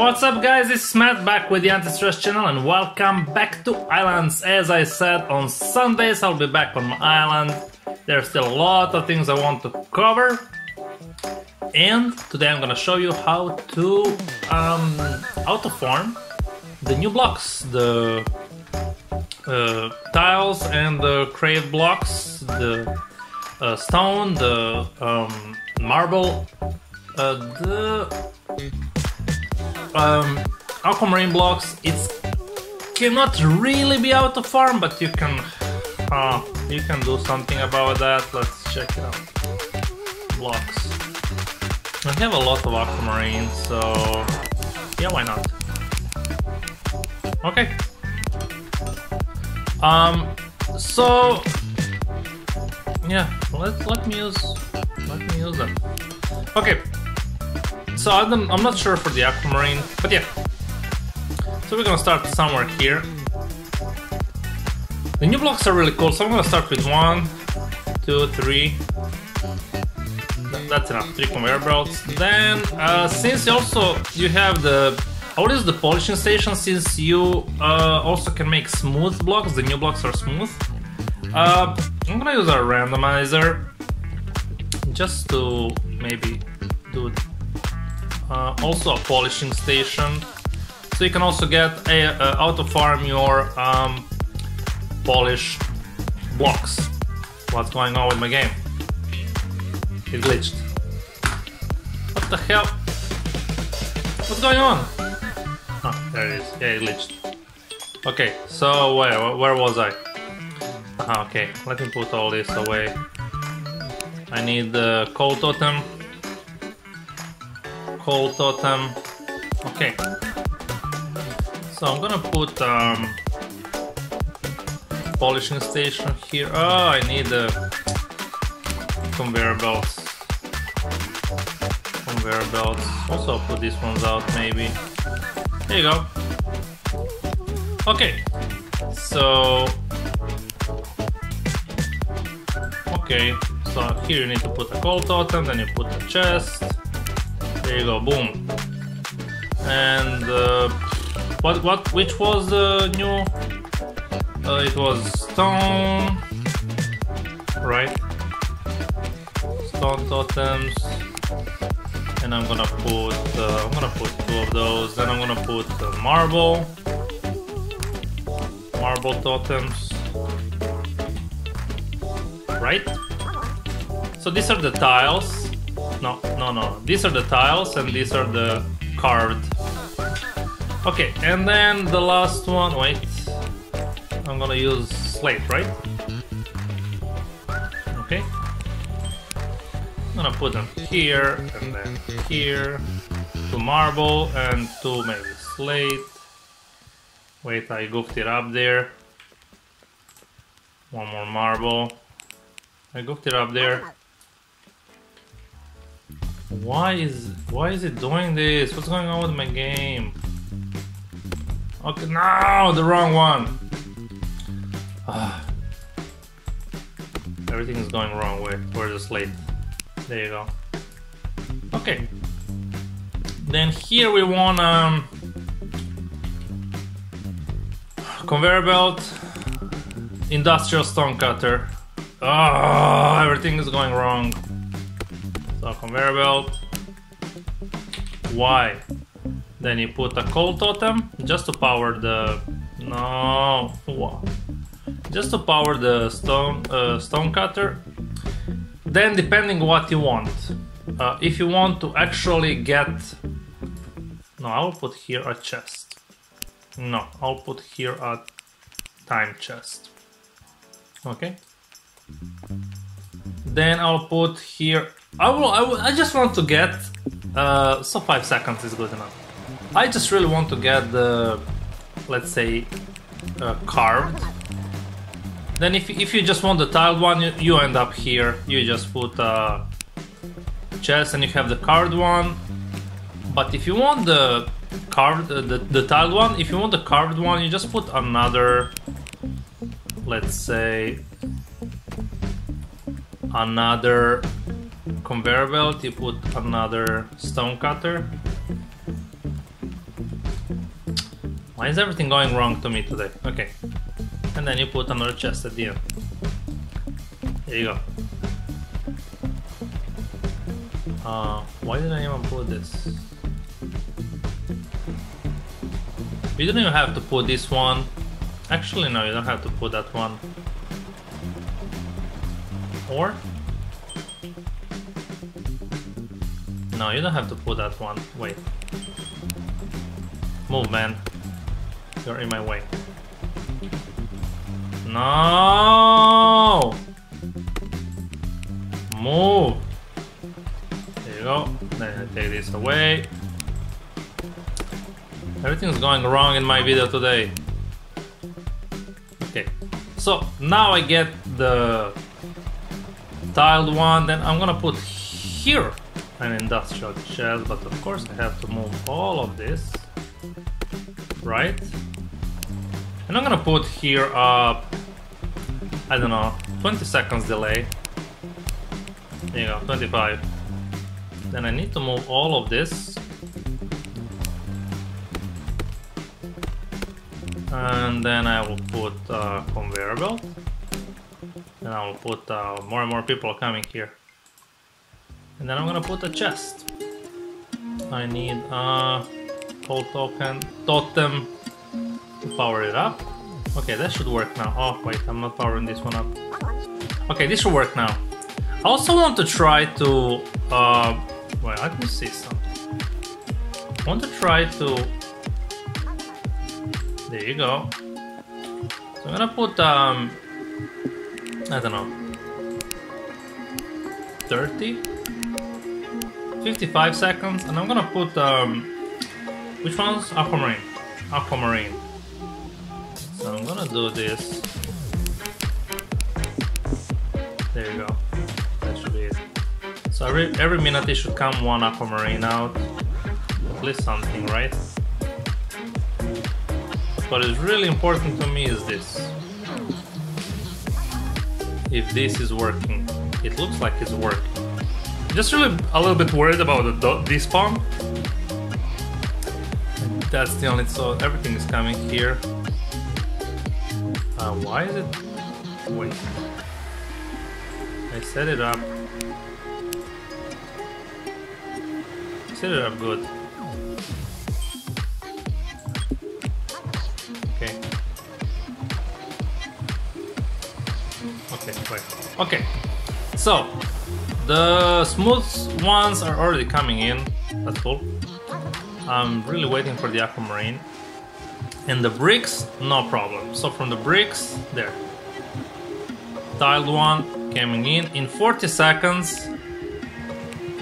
What's up guys, it's Matt back with the Antistress Channel and welcome back to Islands. As I said, on Sundays I'll be back on my island. There's still a lot of things I want to cover, and today I'm gonna show you how to form the new blocks, the tiles and the crave blocks, the stone, the marble, aquamarine blocks. It cannot really be out of form, but you can do something about that. Let's check it out. Blocks. I have a lot of aquamarine, so yeah, why not? Okay. So yeah, let me use them. Okay. So I'm not sure for the aquamarine, but yeah. So we're gonna start somewhere here. The new blocks are really cool, so I'm gonna start with 1, 2, 3. That's enough, 3 conveyor belts. Then, since you have the... What is the polishing station, since you also can make smooth blocks, the new blocks are smooth. I'm gonna use our randomizer, just to maybe do... also a polishing station, so you can also get out of farm your polished blocks. What's going on with my game? It glitched. What the hell? What's going on? Oh, there it is. Yeah, it glitched. Okay, so where was I? Okay, let me put all this away. I need the coal totem. Coal totem. Okay, so I'm gonna put polishing station here. Oh, I need the conveyor belts. Conveyor belts. Also I'll put these ones out maybe. There you go. Okay, so here you need to put a coal totem, then you put a chest. There you go, boom. And which was the new? It was stone, right? Stone totems. And I'm gonna put 2 of those. Then I'm gonna put marble totems, right? So these are the tiles. No. These are the tiles and these are the carved. Okay, and then the last one. Wait. I'm gonna use slate, right? Okay. I'm gonna put them here and then here. 2 marble and 2 maybe slate. Wait, I goofed it up there. 1 more marble. I goofed it up there. Why is it doing this? What's going on with my game? Okay, no, the wrong one. Everything is going wrong way. Where's the slate? There you go. Okay. Then here we want conveyor belt, industrial stone cutter. Oh, everything is going wrong. So conveyor belt. Why? Then you put a coal totem just to power the stone stone cutter. Then depending what you want, if you want to actually get I'll put here a chest. No, I'll put here a time chest. Okay. Then I'll put here. I just want to get, so 5 seconds is good enough. I just really want to get the, let's say, carved. Then if you just want the tiled one, you end up here. You just put a chest and you have the carved one. But if you want the carved, the tiled one, if you want the carved one, you just put another, let's say, another conveyor belt, you put another stone cutter, Why is everything going wrong to me today? Okay. And then you put another chest at the end. There you go. Why did I even put this? You don't even have to put this one. Actually, no, you don't have to put that one. Or? No, you don't have to put that one. Wait. Move, man. You're in my way. No! Move! There you go. Then I take this away. Everything's going wrong in my video today. Okay. So, now I get the tiled one. Then I'm gonna put here an industrial chest, but of course I have to move all of this. Right? And I'm gonna put here I don't know, 20 seconds delay. There you go, 25. Then I need to move all of this. And then I will put conveyor belt. And I will put more and more people coming here. And then I'm gonna put a chest. I need a coal totem to power it up. Okay, that should work now. Oh wait, I'm not powering this one up. Okay, this should work now. I also want to try to well, let me see something. I want to try to. There you go. So I'm gonna put I don't know, 30. 55 seconds, and I'm gonna put which one's aquamarine? Aquamarine. So I'm gonna do this. There you go. That should be it. So every minute it should come one aquamarine out. At least something, right? What is really important to me is this. If this is working, it looks like it's working. Just really a little bit worried about this pump. That's the only, so everything is coming here. Why is it? Wait. I set it up. Set it up good. Okay. Okay, wait. Okay. So the smooth ones are already coming in, that's cool. I'm really waiting for the aquamarine. And the bricks, no problem. So from the bricks, there. Tiled one coming in 40 seconds.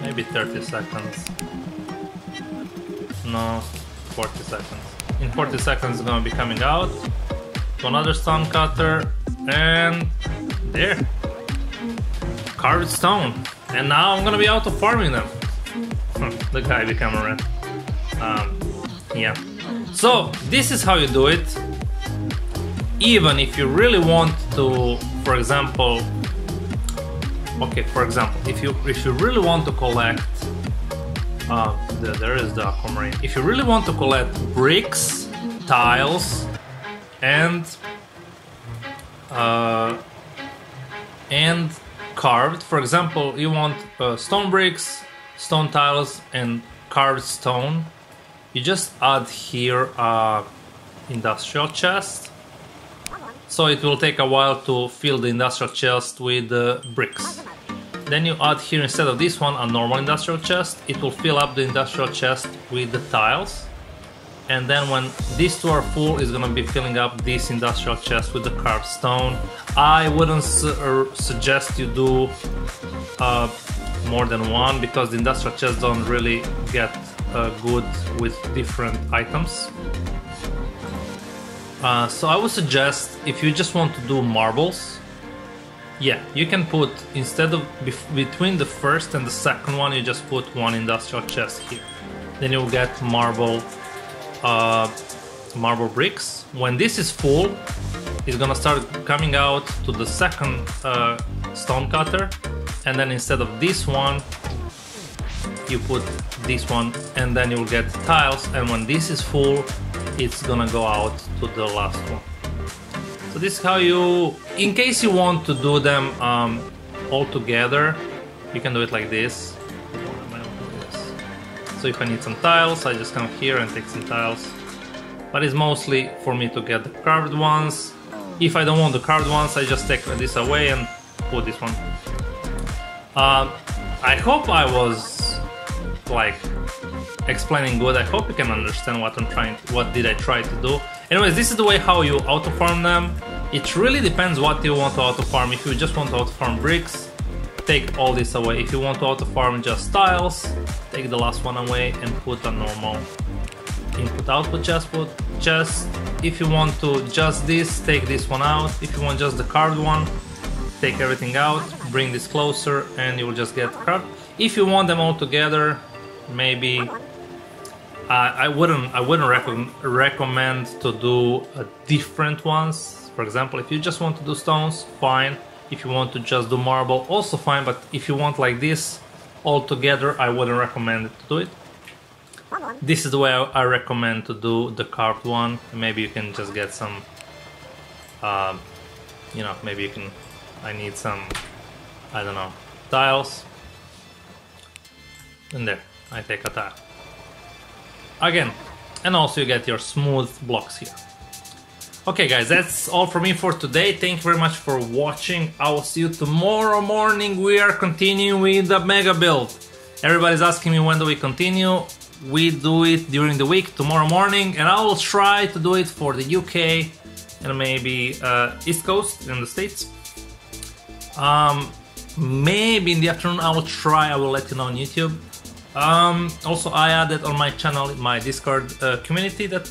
Maybe 30 seconds. No, 40 seconds. In 40 seconds it's gonna be coming out. To another stone cutter, and there. Carved stone. And now I'm gonna be out of farming them. The guy became a rat. Yeah. So this is how you do it. Even if you really want to, for example, okay, for example, if you really want to collect, there is the aquamarine. If you really want to collect bricks, tiles, and carved, for example, you want stone bricks, stone tiles, and carved stone. You just add here an industrial chest. So it will take a while to fill the industrial chest with bricks. Then you add here, instead of this one, a normal industrial chest. It will fill up the industrial chest with the tiles. And then when these two are full, it's gonna be filling up this industrial chest with the carved stone. I wouldn't suggest you do more than one, because the industrial chests don't really get good with different items. So I would suggest, if you just want to do marbles, yeah, you can put, instead of between the first and the second one, you just put one industrial chest here. Then you'll get marble bricks. When this is full, it's gonna start coming out to the second stone cutter, and then instead of this one, you put this one, and then you'll get tiles. And when this is full, it's gonna go out to the last one. So this is how you, in case you want to do them all together, you can do it like this. So if I need some tiles, I just come here and take some tiles. But it's mostly for me to get the carved ones. If I don't want the carved ones, I just take this away and put this one. I hope I was like explaining good. I hope you can understand what I'm trying to, what did I try to do. Anyways, this is the way how you auto farm them. It really depends what you want to auto farm. If you just want to auto farm bricks, take all this away. If you want to auto farm just tiles, take the last one away and put a normal input output chestplate. Just if you want to just this, take this one out. If you want just the carved one, take everything out, bring this closer, and you will just get carved. If you want them all together, maybe I wouldn't recommend to do different ones. For example, if you just want to do stones, fine. If you want to just do marble, also fine. But if you want like this all together, I wouldn't recommend to do it. This is the way I recommend to do the carved one. Maybe you can just get some, you know, maybe you can, I need some, I don't know, tiles. And there, I take a tile. Again, and also you get your smooth blocks here. Okay guys, that's all for me for today. Thank you very much for watching. I will see you tomorrow morning. We are continuing with the mega build. Everybody's asking me when do we continue. We do it during the week, tomorrow morning, and I will try to do it for the UK and maybe East Coast in the States. Maybe in the afternoon I will try, I will let you know on YouTube. Also, I added on my channel my Discord community that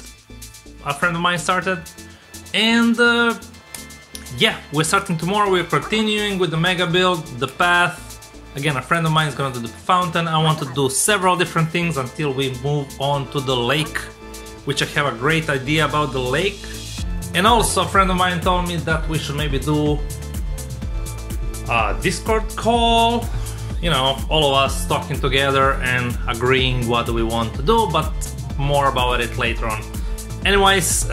a friend of mine started. And yeah, we're starting tomorrow. We're continuing with the mega build, the path. Again, a friend of mine is gonna do the fountain. I want to do several different things until we move on to the lake, which I have a great idea about the lake. And also a friend of mine told me that we should maybe do a Discord call, you know, all of us talking together and agreeing what do we want to do, but more about it later on. Anyways,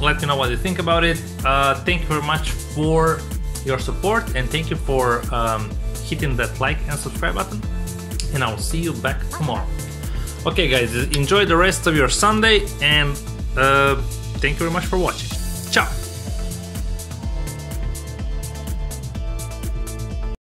let me know what you think about it. Thank you very much for your support, and thank you for hitting that like and subscribe button, and I'll see you back tomorrow. Okay guys, enjoy the rest of your Sunday, and thank you very much for watching. Ciao!